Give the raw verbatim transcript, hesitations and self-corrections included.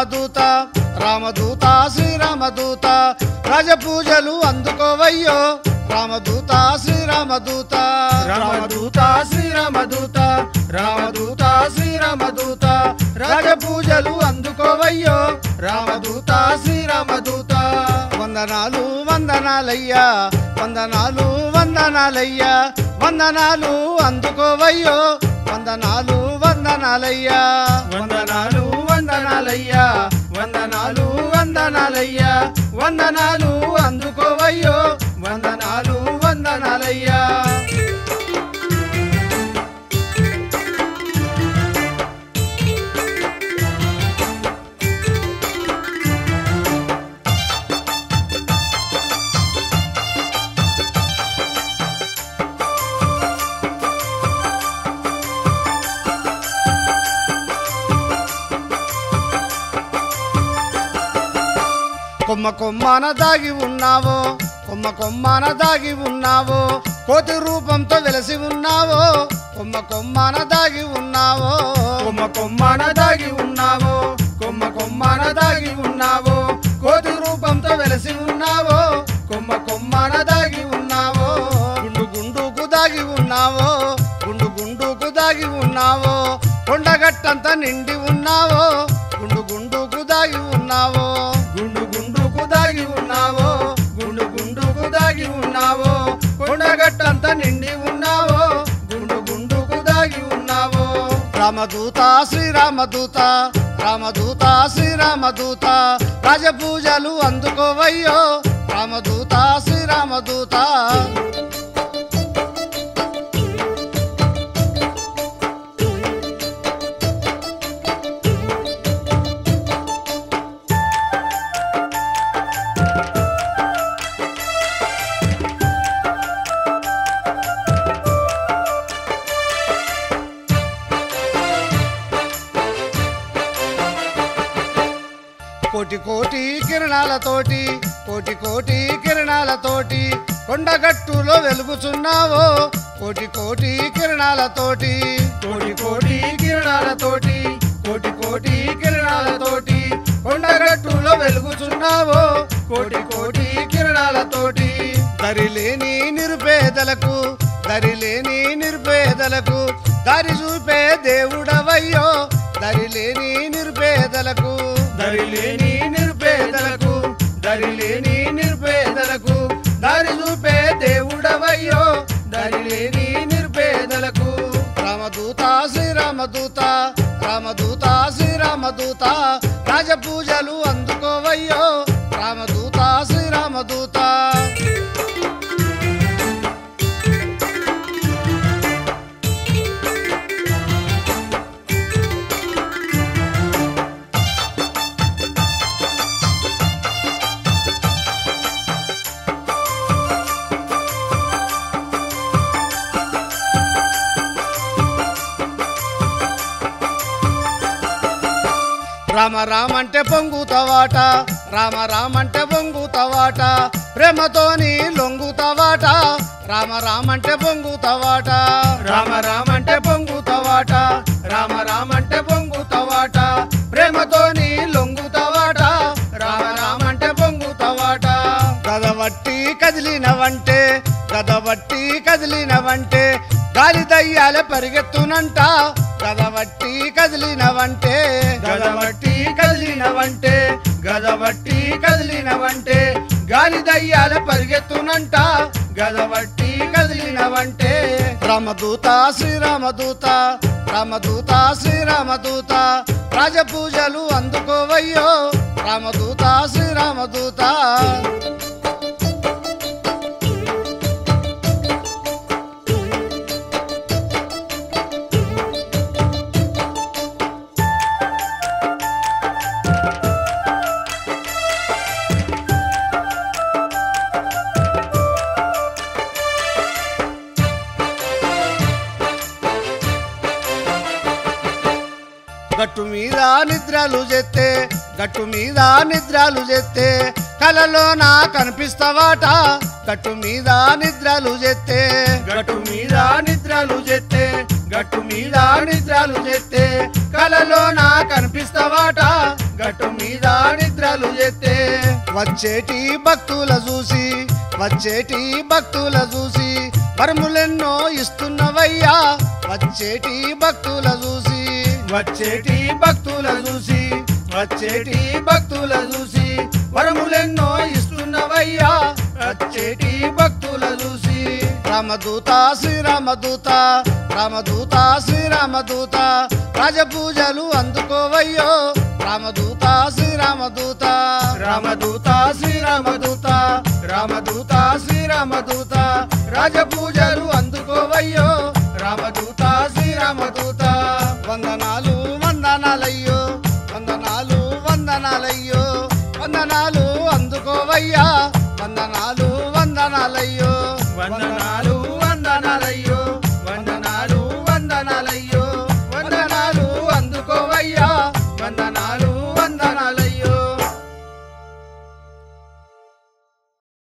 రామదూత రామదూత శ్రీరామదూత రాజపూజలు అందుకోవయ్యో రామదూత శ్రీరామదూత రామదూత శ్రీరామదూత రామదూత శ్రీరామదూత రాజపూజలు అందుకోవయ్యో రామదూత శ్రీరామదూత వందనాలు వందనాలయ్యా వందనాలు వందనాలయ్యా వందనాలు అందుకోవయ్యో వందనాలు వందనాలయ్యా వందనాలు వందనాలయ్యా వందనాలు వందనాలయ్యా వందనాలు అందుకోవయ్యో వందనాలు వందనాలయ్యా కొమ్మ కొమ్మన దాగి ఉన్నావో కొమ్మ కొమ్మన దాగి ఉన్నావో కోతి రూపంతో వెలసి ఉన్నావో కొమ్మ కొమ్మన దాగి ఉన్నావో కొమ్మ కొమ్మన దాగి ఉన్నావో కొమ్మ కొమ్మన దాగి ఉన్నావో కోతి రూపంతో వెలసి ఉన్నావో కొమ్మ కొమ్మన దాగి ఉన్నావో గుండు గుండుకు దాగి ఉన్నావో గుండు గుండుకు దాగి ఉన్నావో కొండగట్టంతా నిండి ఉన్నావో గుండు గుండుకు దాగి ఉన్నావో కొండగట్టంతా నిండి ఉన్నావో గుండు గుండుకు దాగి ఉన్నావో రామదూత శ్రీరామదూత రామదూత శ్రీరామదూత రాజపూజలు అందుకోవయ్యో రామదూత శ్రీరామదూత కోటి కోటి కిరణాలతోటి కోటి కోటి కిరణాలతోటి కొండగట్టులో వెలుగుచున్నావో కోటి కోటి కిరణాలతోటి కోటి కోటి కిరణాలతోటి కోటి కోటి కిరణాలతోటి కొండగట్టులో వెలుగుచున్నావో కోటి కోటి కిరణాలతోటి దరిలేని నిరుపేదలకు దరిలేని నిరుపేదలకు దారి చూపే దేవుడవయ్యో దరిలేని నిరుపేదలకు దరిలేని నిరుపేదలకు దరిలేని నిరుపేదలకు దారి చూపే దేవుడవయ్యో దరిలేని నిరుపేదలకు రామదూత శ్రీరామదూత రామదూత శ్రీరామదూత రాజపూజలు అందుకోవయ్యో రామదూత శ్రీరామదూత రామ రామంటే పొంగుతవాట రామ రామంటే పొంగుతవాట ప్రేమతోని లొంగుతవాట రామ రామంటే పొంగుతవాట రామ రామంటే పొంగుతవాట రామ రామంటే పొంగుతవాట ప్రేమతోని లొంగుతవాట రామ రామంటే పొంగుతవాట గదవట్టి కదిలినవంటే గదవట్టి కదిలినవంటే గాలి దయ్యాలే పరిగెత్తునంట గదవట్టి కదిలినవంటే గదవట్టి కదిలినవంటే గదవట్టి కదిలినవంటే గాలి దయ్యాల పరిగెత్తునంట గదవట్టి కదిలినవంటే రామదూత శ్రీరామదూత రామదూత శ్రీరామదూత రాజపూజలు అందుకోవయ్యో రామదూత శ్రీరామదూత గట్టు మీద నిద్రలు చేస్తే గట్టు మీద నిద్రలు చేస్తే కలలో నా కనిపిస్తావాట గట్టు మీద నిద్రలు చేస్తే గట్టు మీద నిద్రలు చేస్తే గట్టు మీద నిద్రలు చేస్తే కలలో నా కనిపిస్తావాట గట్టు మీద నిద్రలు చేస్తే వచ్చేటి భక్తుల చూసి వచ్చేటి భక్తుల చూసి వరములెన్నో ఇస్తున్నవయ్యా వచ్చేటి భక్తుల చూసి వచ్చేటి భక్తుల చూసి వచ్చేటి భక్తుల చూసి వరములెన్నో ఇస్తున్నవయ్యా వచ్చేటి భక్తుల చూసి రామదూత శ్రీరామదూత రామదూత శ్రీరామదూత రాజపూజలు అందుకోవయ్యో రామదూత శ్రీరామదూత రామదూత శ్రీరామదూత రామదూత శ్రీరామదూత రాజపూజలు అందుకోవయ్యో రామదూత శ్రీరామదూత వందనాలు వందనాలయ్యో వందనాలు వందనాలయ్యో వందనాలు అందుకోవయ్యా వందనాలు